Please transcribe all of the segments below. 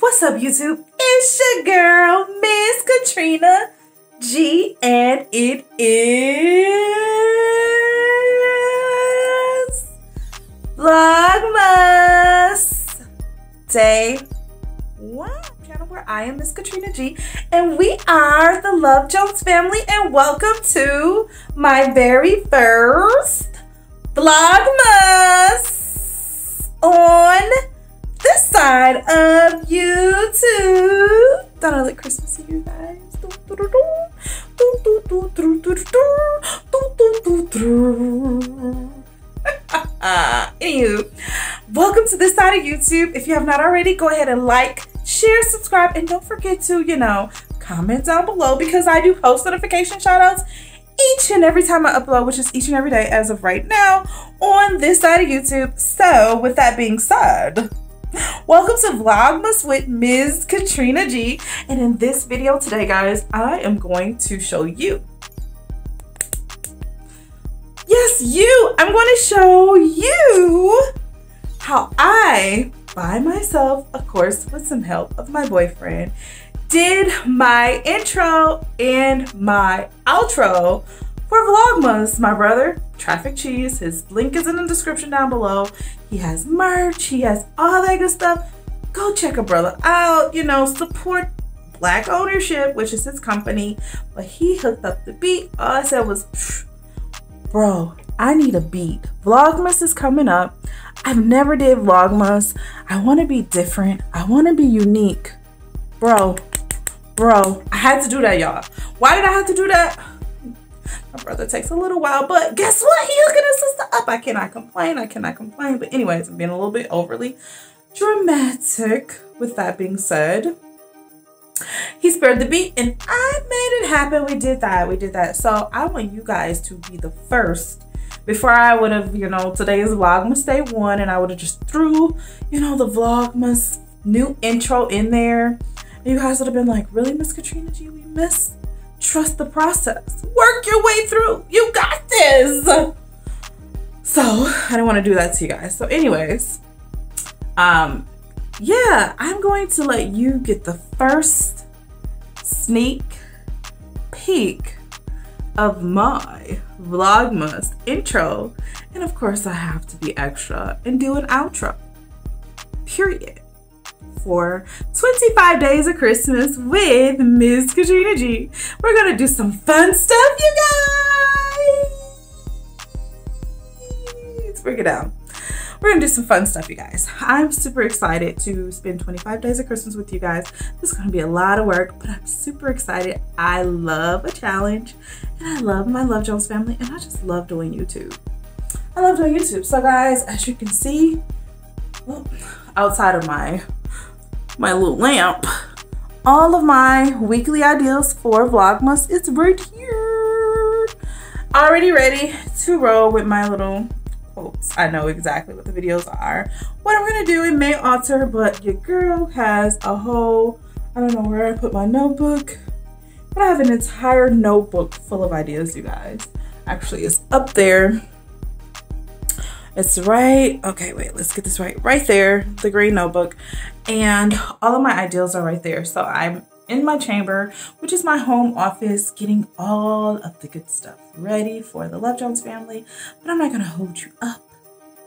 What's up, YouTube? It's your girl, Miss Katrina G, and it is Vlogmas Day 1, channel where I am Miss Katrina G, and we are the Love Jones family, and welcome to my very first Vlogmas on this side of YouTube. Don't I look Christmassy, you guys? Anywho, welcome to this side of YouTube. If you have not already, go ahead and like, share, subscribe, and don't forget to, you know, comment down below, because I do post notification shoutouts each and every time I upload, which is each and every day as of right now on this side of YouTube. So with that being said, welcome to Vlogmas with Ms. Katrina G, and in this video today, guys, I am going to show you, yes you, I'm going to show you how I, by myself of course, with some help of my boyfriend, did my intro and my outro for Vlogmas. My brother, Traffic Cheez, his link is in the description down below. He has merch, he has all that good stuff. Go check a brother out, you know, support Black Ownership, which is his company. But he hooked up the beat. All I said was, bro, I need a beat. Vlogmas is coming up. I've never did Vlogmas. I want to be different. I want to be unique. Bro, I had to do that, y'all. Why did I have to do that? My brother takes a little while, but guess what? He hooking his sister up. I cannot complain. But anyways, I'm being a little bit overly dramatic. With that being said, he spared the beat and I made it happen. We did that. So I want you guys to be the first. Before I would have, you know, today is Vlogmas Day 1, and I would have just threw, you know, the Vlogmas new intro in there. And you guys would have been like, really, Miss Katrina G, we missed? Trust the process. Work your way through. You got this. So I don't want to do that to you guys. So anyways, yeah, I'm going to let you get the first sneak peek of my Vlogmas intro. And of course, I have to be extra and do an outro. Period. For 25 days of Christmas with Miss Katrina G. We're gonna do some fun stuff, you guys. Let's break it down. We're gonna do some fun stuff, you guys. I'm super excited to spend 25 days of Christmas with you guys. This is gonna be a lot of work, but I'm super excited. I love a challenge, and I love my Love Jones family, and I just love doing YouTube. I love doing YouTube. So guys, as you can see, well, outside of my little lamp, all of my weekly ideas for Vlogmas is right here, already ready to roll with my little quotes. I know exactly what the videos are, what I'm gonna do. It may alter, but your girl has a whole, I don't know where I put my notebook, but I have an entire notebook full of ideas, you guys. Actually, it's up there. It's right, okay, wait, let's get this right. Right there, the green notebook. And all of my ideals are right there. So I'm in my chamber, which is my home office, getting all of the good stuff ready for the Love Jones family. But I'm not gonna hold you up,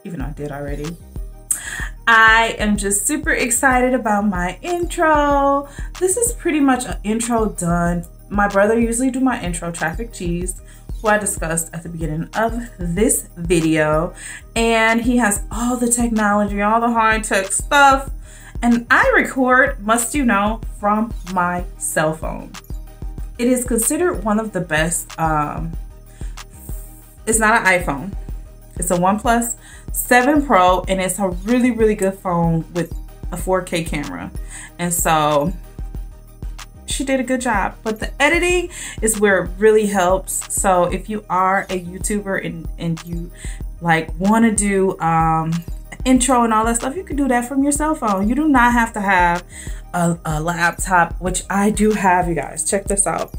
even though I did already. I am just super excited about my intro. This is pretty much an intro done. My brother usually do my intro, Traffic Cheez, who I discussed at the beginning of this video, and he has all the technology, all the high-tech stuff, and I record, must you know, from my cell phone. It is considered one of the best, it's not an iPhone, it's a OnePlus 7 Pro, and it's a really, really good phone with a 4K camera, and so she did a good job. But the editing is where it really helps. So if you are a YouTuber and you like want to do intro and all that stuff, you can do that from your cell phone. You do not have to have a laptop, which I do have, you guys. Check this out.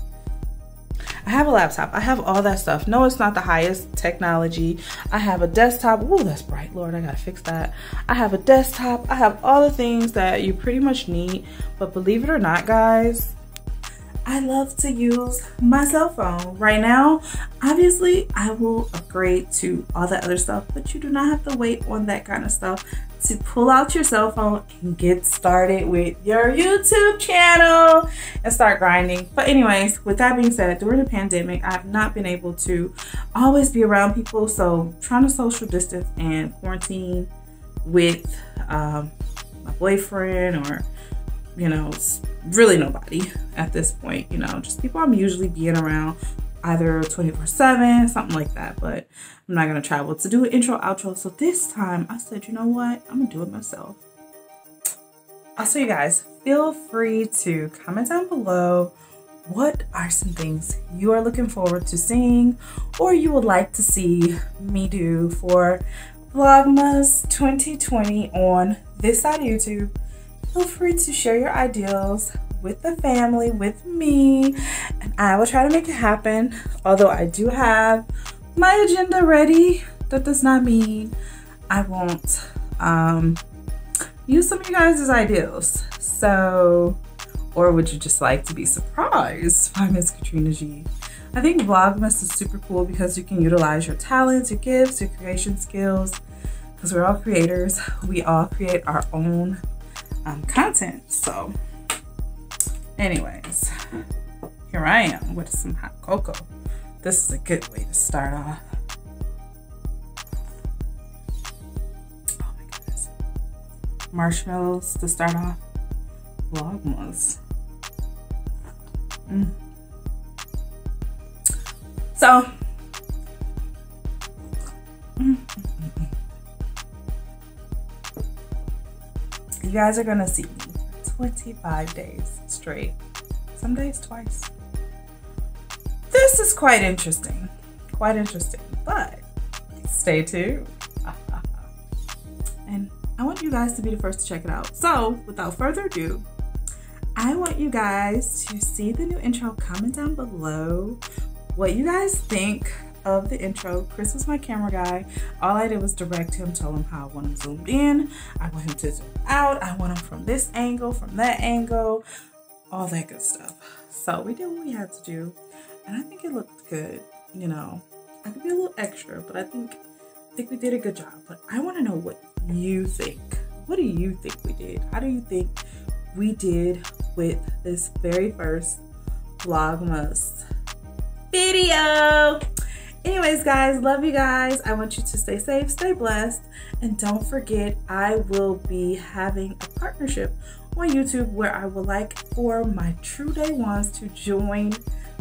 I have a laptop, I have all that stuff. No, it's not the highest technology. I have a desktop. Ooh, that's bright, Lord, I gotta fix that. I have a desktop, I have all the things that you pretty much need, but believe it or not, guys, I love to use my cell phone. Right now, obviously, I will upgrade to all that other stuff, but you do not have to wait on that kind of stuff to pull out your cell phone and get started with your YouTube channel and start grinding. But anyways, with that being said, during the pandemic, I've not been able to always be around people, so trying to social distance and quarantine with my boyfriend or, you know, really nobody at this point, you know, just people I'm usually being around either 24/7, something like that. But I'm not gonna travel to do an intro outro, so this time I said, you know what, I'm gonna do it myself. Also, you guys, feel free to comment down below what are some things you are looking forward to seeing or you would like to see me do for Vlogmas 2020 on this side of YouTube. Feel free to share your ideals with the family, with me, and I will try to make it happen. Although I do have my agenda ready, that does not mean I won't use some of you guys' ideals. So, or would you just like to be surprised by Miss Katrina G? I think Vlogmas is super cool because you can utilize your talents, your gifts, your creation skills, because we're all creators. We all create our own content. So anyways, here I am with some hot cocoa. This is a good way to start off. Oh my goodness. Marshmallows to start off Vlogmas. So you guys are gonna see me 25 days straight, some days twice. This is quite interesting, but stay tuned. And I want you guys to be the first to check it out. So without further ado, I want you guys to see the new intro. Comment down below what you guys think of the intro. Chris was my camera guy. All I did was direct him, tell him how I want him zoomed in, I want him to zoom out, I want him from this angle, from that angle, all that good stuff. So we did what we had to do, and I think it looked good. You know, I could be a little extra, but I think we did a good job. But I want to know what you think. What do you think we did? How do you think we did with this very first Vlogmas video? Anyways, guys, love you guys. I want you to stay safe, stay blessed, and don't forget, I will be having a partnership on YouTube where I would like for my true day ones to join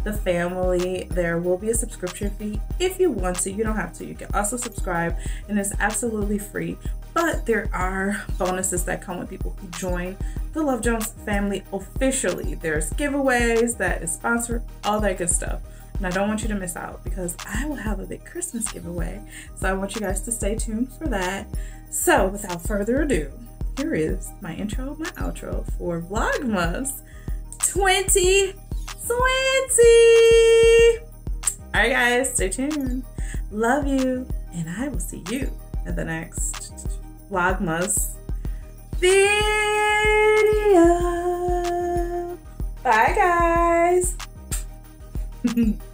the family. There will be a subscription fee if you want to. You don't have to. You can also subscribe, and it's absolutely free. But there are bonuses that come with people who join the Love Jones family officially. There's giveaways that is sponsored, all that good stuff. And I don't want you to miss out because I will have a big Christmas giveaway. So I want you guys to stay tuned for that. So without further ado, here is my intro, my outro for Vlogmas 2020. All right, guys, stay tuned. Love you. And I will see you at the next Vlogmas video. Bye, guys.